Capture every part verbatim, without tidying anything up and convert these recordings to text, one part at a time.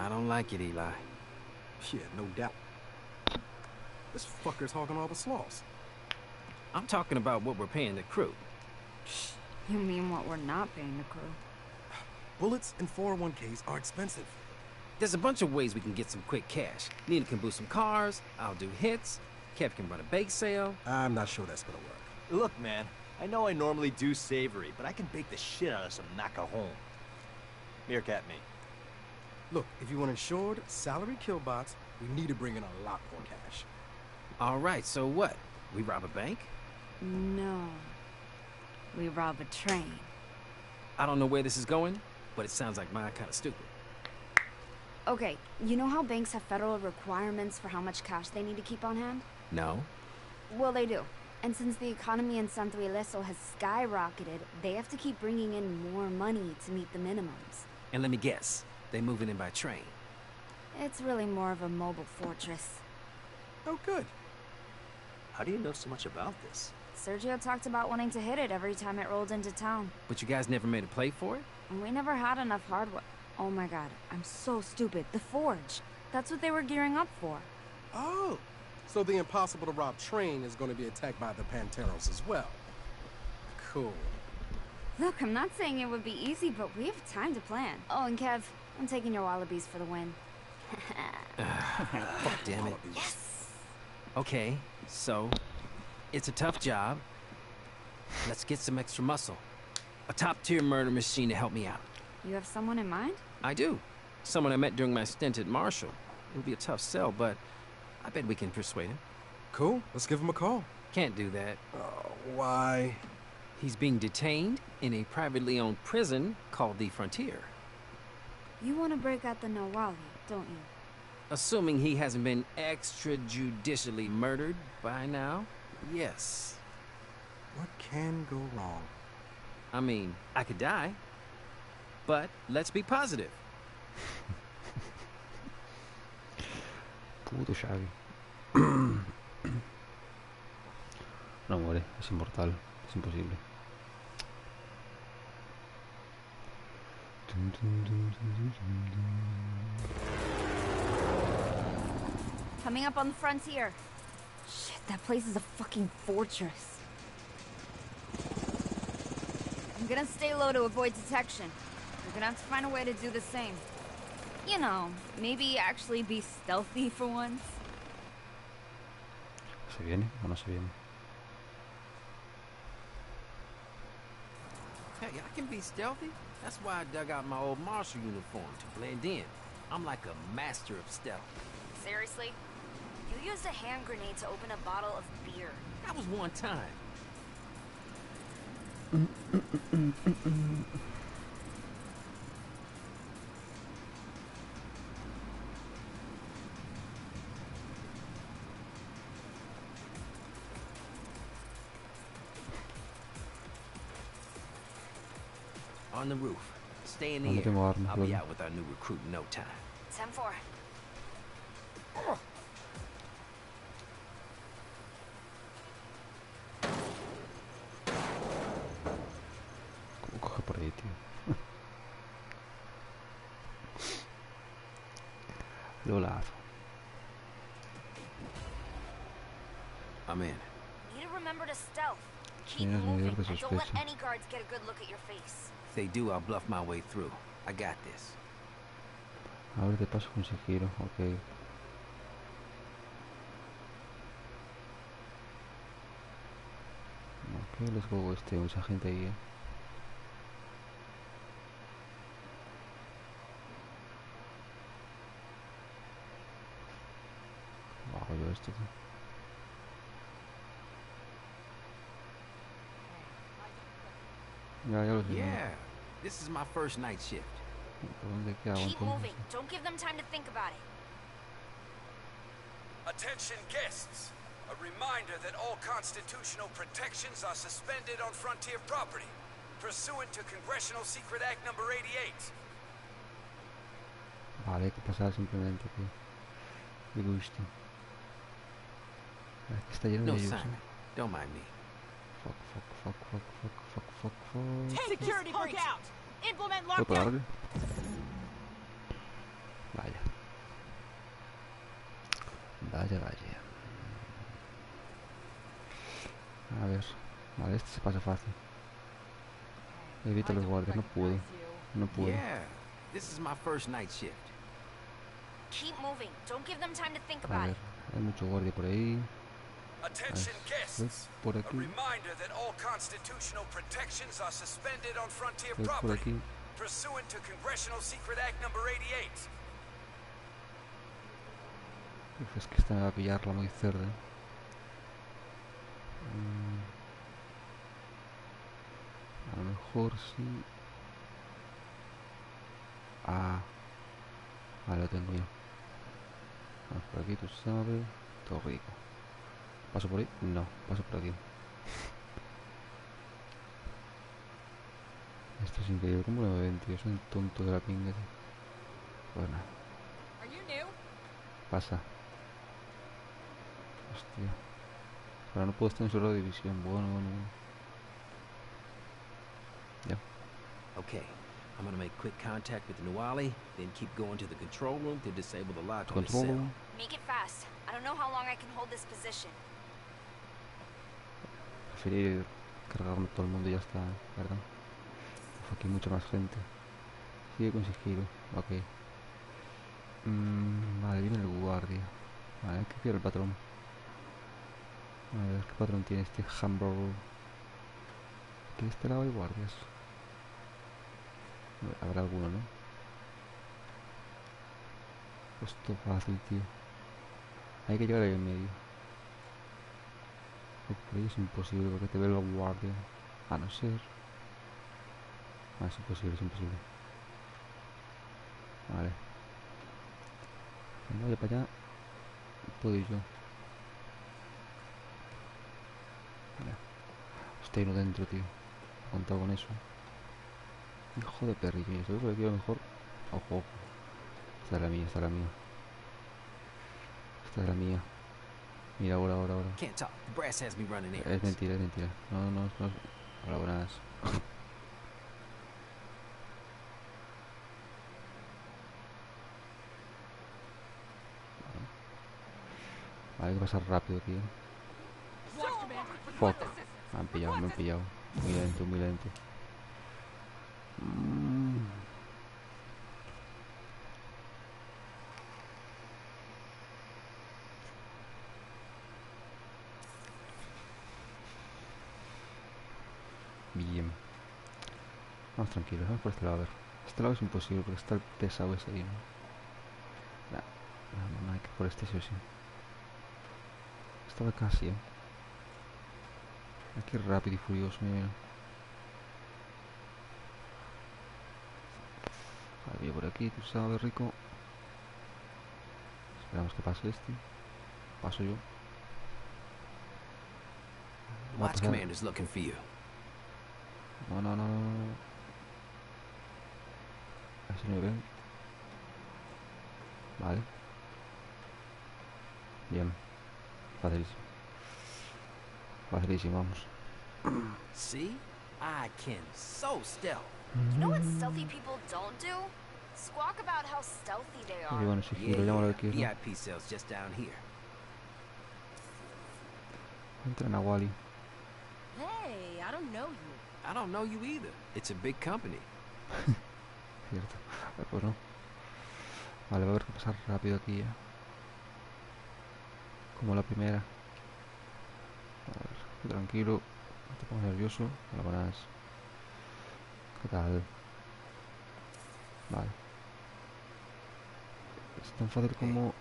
I don't like it, Eli. Yeah, no doubt. This fucker's hogging all the sloths. I'm talking about what we're paying the crew. You mean what we're not paying the crew? Bullets and four oh one Ks are expensive. There's a bunch of ways we can get some quick cash. Nina can boost some cars, I'll do hits, Kev can run a bake sale. I'm not sure that's gonna work. Look, man, I know I normally do savory, but I can bake the shit out of some macaron. Meerkat me. Look, if you want insured, salary kill bots, we need to bring in a lot more cash. All right, so what? We rob a bank? No. We rob a train. I don't know where this is going, but it sounds like mine kind of stupid. Okay, you know how banks have federal requirements for how much cash they need to keep on hand? No. Well, they do. And since the economy in Santo Ileso has skyrocketed, they have to keep bringing in more money to meet the minimums. And let me guess, they moving in by train. It's really more of a mobile fortress. Oh, good. How do you know so much about this? Sergio talked about wanting to hit it every time it rolled into town. But you guys never made a play for it? We never had enough hardware. Oh my god, I'm so stupid. The Forge. That's what they were gearing up for. Oh, so the impossible to rob train is going to be attacked by the Panteros as well. Cool. Look, I'm not saying it would be easy, but we have time to plan. Oh, and Kev, I'm taking your wallabies for the win. Fuck, damn it. Yes! Okay, so, it's a tough job. Let's get some extra muscle. A top-tier murder machine to help me out. You have someone in mind? I do. Someone I met during my stint at Marshall. It'll be a tough sell, but I bet we can persuade him. Cool. Let's give him a call. Can't do that. Oh, why? He's being detained in a privately owned prison called The Frontier. You want to break out the Nahualli, don't you? Assuming he hasn't been extrajudicially murdered by now, yes. What can go wrong? I mean, I could die. But let's be positive. Puto Xavi. No muere, es inmortal, es imposible. Coming up on the frontier. Shit, that place is a fucking fortress. I'm gonna stay low to avoid detection. We're gonna have to find a way to do the same. You know, maybe actually be stealthy for once. ¿Se viene o no se viene? Hey, I can be stealthy. That's why I dug out my old Marshall uniform to blend in. I'm like a master of stealth. Seriously? You used a hand grenade to open a bottle of beer. That was one time. On the roof. Stay in the air. I'll be out with our new recruit in no time. ten four. Oh. ¿Cómo coge por ahí, tío? Lo lavo. I'm in. You need to remember to stealth. Keep moving. Don't let any guards get a good look at your face. If they do, I'll bluff my way through. I got this. Ahora te paso con sigilo, okay. Okay, let's go. Este, mucha gente ahí. Bajo yo esto. Yeah, this is my first night shift. Keep moving. Don't give them time to think about it. Attention guests. A reminder that all constitutional protections are suspended on frontier property, pursuant to Congressional Secret Act number eighty-eight. Vale, que pasaba simplemente que me gusta. Está lleno de Simon, don't mind me. Fuck, fuck, fuck, fuck, fuck, fuck, fuck, fuck. Take security breach out. Implement lockdown. Vaya. Vaya, vale. A ver. Vale, este se pasa fácil. Evita los guardias, no puedo. No puedo. A ver, hay mucho guardia por ahí. Attention guests. Por aquí. A reminder that all constitutional protections are suspended on frontier property pursuant to Congressional Secret Act number eighty-eight. Uf, es que esta me va a pillarla muy cerda. Mm. A lo mejor sí. Ah, ahora lo tengo yo. Vamos por aquí, tú sabes. Todo rico. ¿Paso por ahí? No, paso por aquí. Esto es increíble, ¿cómo lo ven, tío? Soy un tonto de la pinga, tío. Bueno. Pasa. Hostia. Ahora no puedo estar en solo división. Bueno, bueno, bueno. Ya. Ok. I'm gonna make quick contact with the Nahualli, then keep going to the control room to disable the lock on the cell. Make it fast. I don't know how long I can hold this position. Preferir cargarme todo el mundo y ya está, ¿verdad? Aquí hay mucha más gente. Sigue con sigilo. Ok. Mm, vale, viene el guardia. Vale, ¿qué quiere el patrón? A ver, ¿qué patrón tiene este Hamburger? Aquí de este lado hay guardias. Habrá alguno, ¿no? Esto fácil, tío. Hay que llegar ahí en medio. Por ahí es imposible porque te ve el guardia. A no ser. Ah, es imposible, es imposible. Vale. Vaya para allá. Puedo ir yo. Vale. Estoy uno dentro, tío. He contado con eso. Hijo de perrillo, seguro que aquí a lo mejor. Ojo, ojo. Esta es la mía, esta es la mía. Esta es la mía. Mira, ahora, ahora, ahora. Es mentira, es mentira. No, no, no. Hola, buenas. Vale, hay que pasar rápido, tío. Fuck. Me han pillado, me han pillado. Muy lento, muy lento. Mm. Bien. Vamos tranquilos, vamos por este lado a ver. Este lado es imposible porque está el pesado ese ahí, ¿no? La, la mamá, hay que por este sí o sí. Estaba casi, ¿eh? Aquí rápido y furioso, mira. Había por aquí, tú sabes, rico. Esperamos que pase este. Paso yo. No, no, no. A ver si me ven. Vale. Bien. Facilísimo. Facilísimo, vamos. See, I can so stealth. You know what stealthy people don't do? Squawk about how stealthy they are. Bueno, si giro, llámalo aquí, ¿no? V I P cells just down here. Entra Nahualli. Hey, I don't know you. I don't know you either. It's a big company. Cierto. Pues no. Vale, va a haber que pasar rápido aquí ya. Como la primera. A ver, tranquilo. No te pongas nervioso. No lo harás. ¿Qué tal? Vale. Es tan fácil como.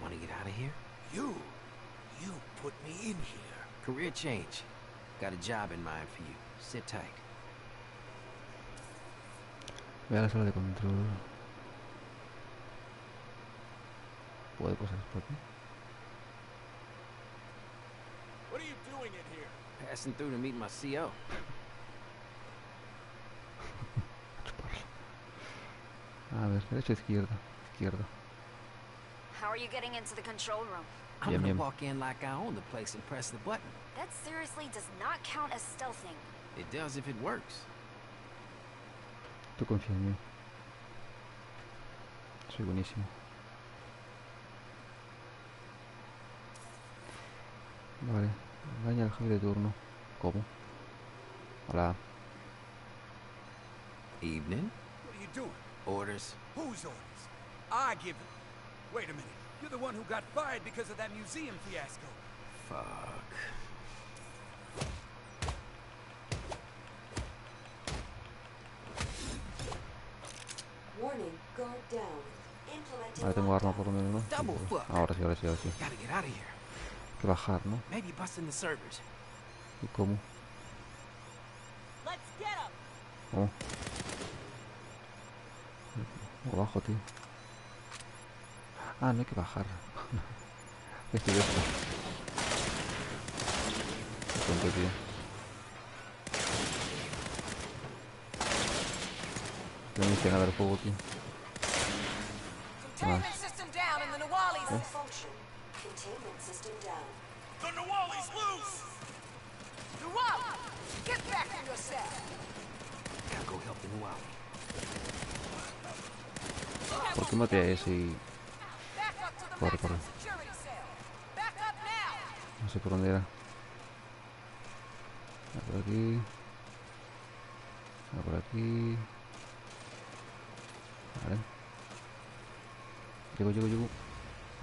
Want to get out of here? You, you put me in here. Career change. Got a job in mind for you. Sit tight. Voy a la sala de control. ¿Puedo pasar por aquí? What are you doing in here? Passing through to meet my C O. A ver, derecha, izquierda, izquierda. How are you getting into the control room? I'm gonna walk in like I own the place and press the button. That seriously does not count as stealthing. It does if it works. Tú confía en mí. Soy buenísimo. Vale, daña al jefe de turno. ¿Cómo? Hola. Evening. What are you doing? Orders. Whose orders? I give them. Wait a minute. You're the one who got fired because of that museum fiasco. Fuck. Warning, guard down. Implementing. Ahora tengo arma por lo menos, ¿no? Ahora sí, ahora sí, ahora sí. Hay que bajar, ¿no? ¿Y cómo? ¿Cómo? Abajo, tío. Ah, no hay que bajar. Es que yo estoy. Qué tonto, tío. No me hice nada el juego, tío. Ah. ¿Eh? The Nahualli's loose! Nahualli! Get back to your cell! Gotta go help the Nahualli. ¿Por qué maté ese y...? Corre, corre. No sé por dónde era. Por aquí. Por aquí. Vale. Llego, llego, llego.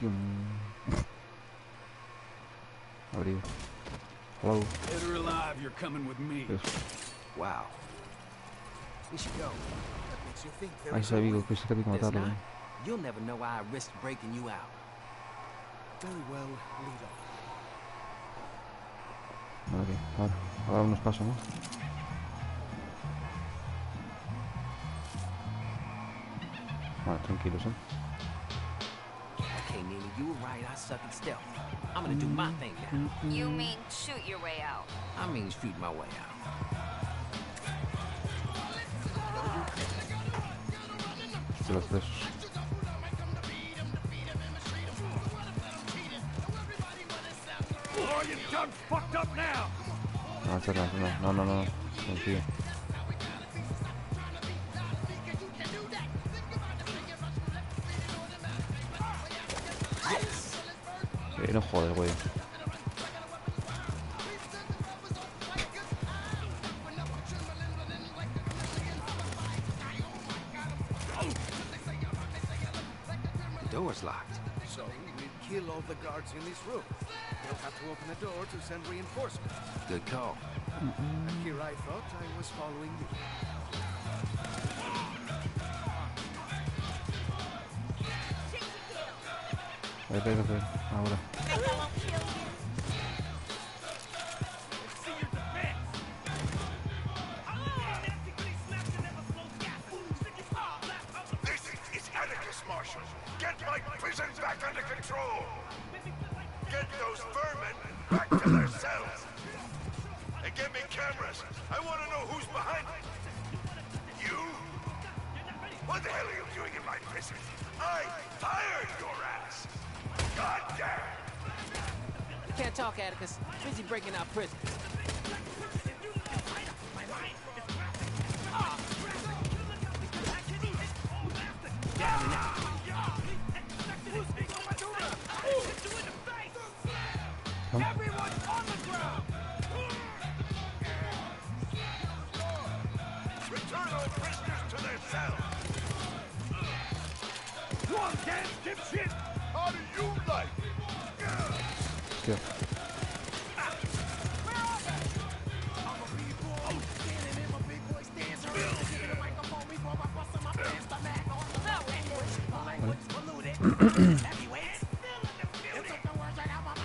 Yum. Abrigo. Hello. Wow. Ahí se abrigo, que se te pica matarlo. You'll never know why I risked breaking you out. Very well, lead on. Vale, ahora, ahora unos pasos, ¿no? Vale, tranquilos, ¿eh? Okay, Nina, you were right. I suck at stealth. I'm gonna do my thing now. You mean shoot your way out? I mean shoot my way out. Los presos. No, no, no, no, no, confío. Eh, no joder, güey. The door's locked. So we kill all the guards in this room. We'll have to open the door to send reinforcements. Good call. Here I thought I was following you. Ahí pega, pega. Ahora. This is Atticus, Marshall. Get my prison back under control. Get those vermin back to their cells. And get me cameras. I want to know who's behind it. You? What the hell are you doing in my prison? I fired your ass. God damn. Can't talk, Atticus. Busy breaking out prison. Yeah.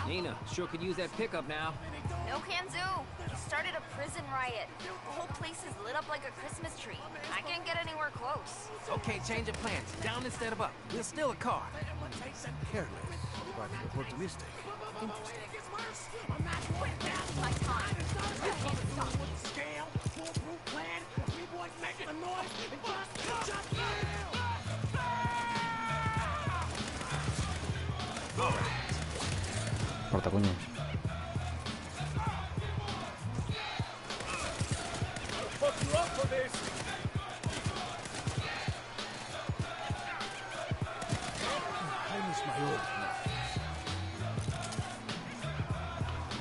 Nina, sure could use that pickup now. No, Kanzu. Started a prison riot. The whole place is lit up like a Christmas tree. I can't get anywhere close. Okay, change of plans. Down instead of up. We'll steal a car. Careless, but optimistic. Interesting. I'm not with that like time. This is not with the scale, foolproof plan. We boys make the noise and just, just fail. Fail. All right. Corta, coño. I'll fuck you up for this.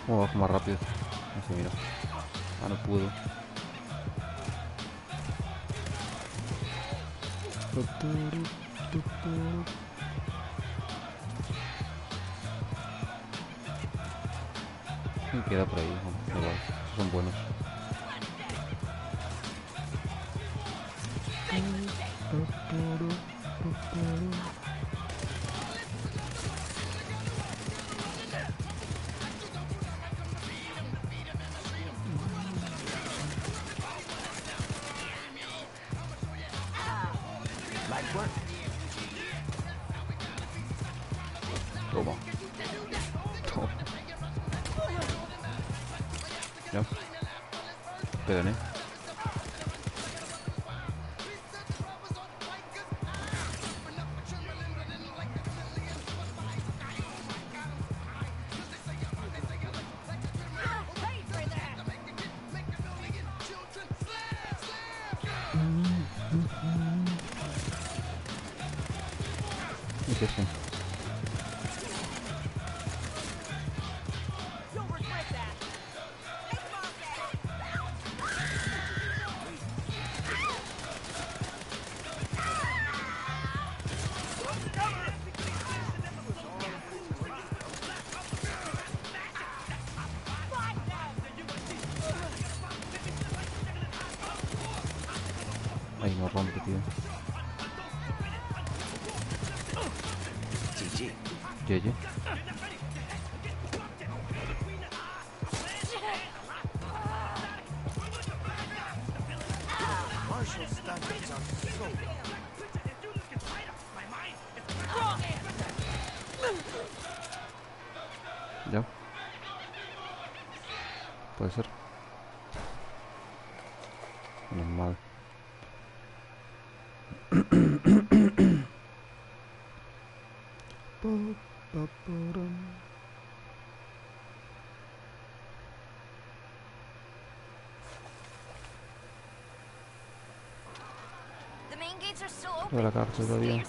Oh, bajo más rápido. No sé, mira. Ah, no pudo. Y queda por ahí, ¿no? Igual, son buenos. Toma. Toma. Ya. Esperen, eh. ¿Qué es eso? Ay, no rompe, tío. G G. Ya. Puede ser. Normal. De la cárcel todavía.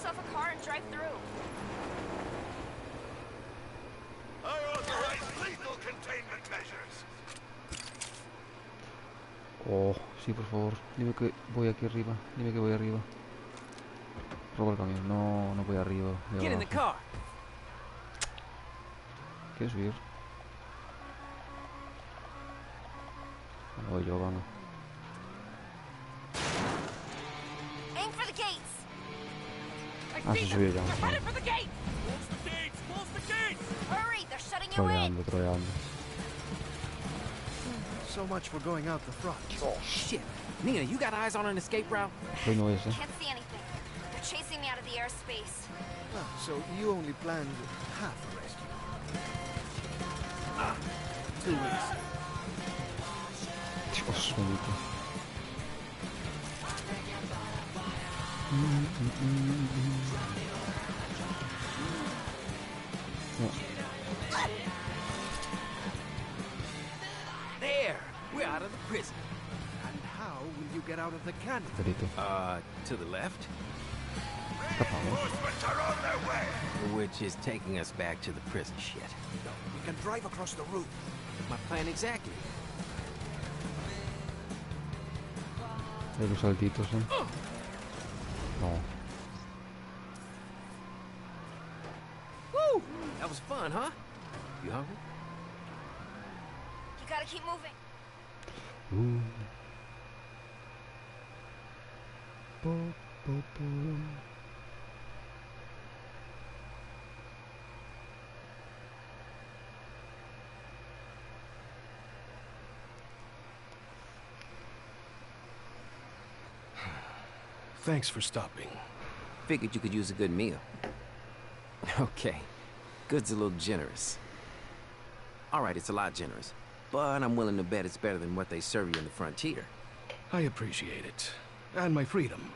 Oh, sí, por favor. Dime que voy aquí arriba. Dime que voy arriba. Robo el camión. No, no voy arriba. Quiero subir. No, yo gano. Ah, sí, subió ya. Troleando, troleando. So much for going out the front. Oh shit. Nina, you got eyes on an escape route? Can't see anything. They're chasing me out of the airspace. So you only planned half a rescue. Two weeks. Dios mío. There, we're out of the prison. And how will you get out of the cannon? Uh, to the left. Reinforcements are on their way. Which is taking us back to the prison. Shit. No, we can drive across the route. My plan exactly. Los saltitos, eh. No. Woo! That was fun, huh? You hungry? You gotta keep moving. Ooh. Boom, boom, boom. Thanks for stopping. Figured you could use a good meal. Okay. Good's a little generous. All right, it's a lot generous. But I'm willing to bet it's better than what they serve you in the frontier. I appreciate it. And my freedom.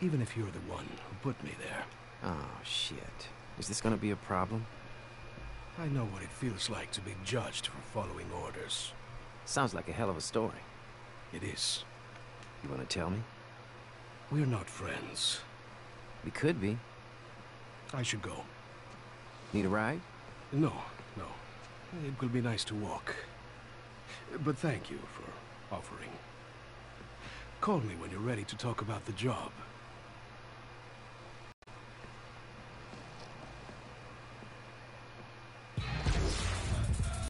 Even if you're the one who put me there. Oh, shit. Is this gonna be a problem? I know what it feels like to be judged for following orders. Sounds like a hell of a story. It is. You wanna tell me? We're not friends. We could be. I should go. Need a ride? No, no. It will be nice to walk. But thank you for offering. Call me when you're ready to talk about the job.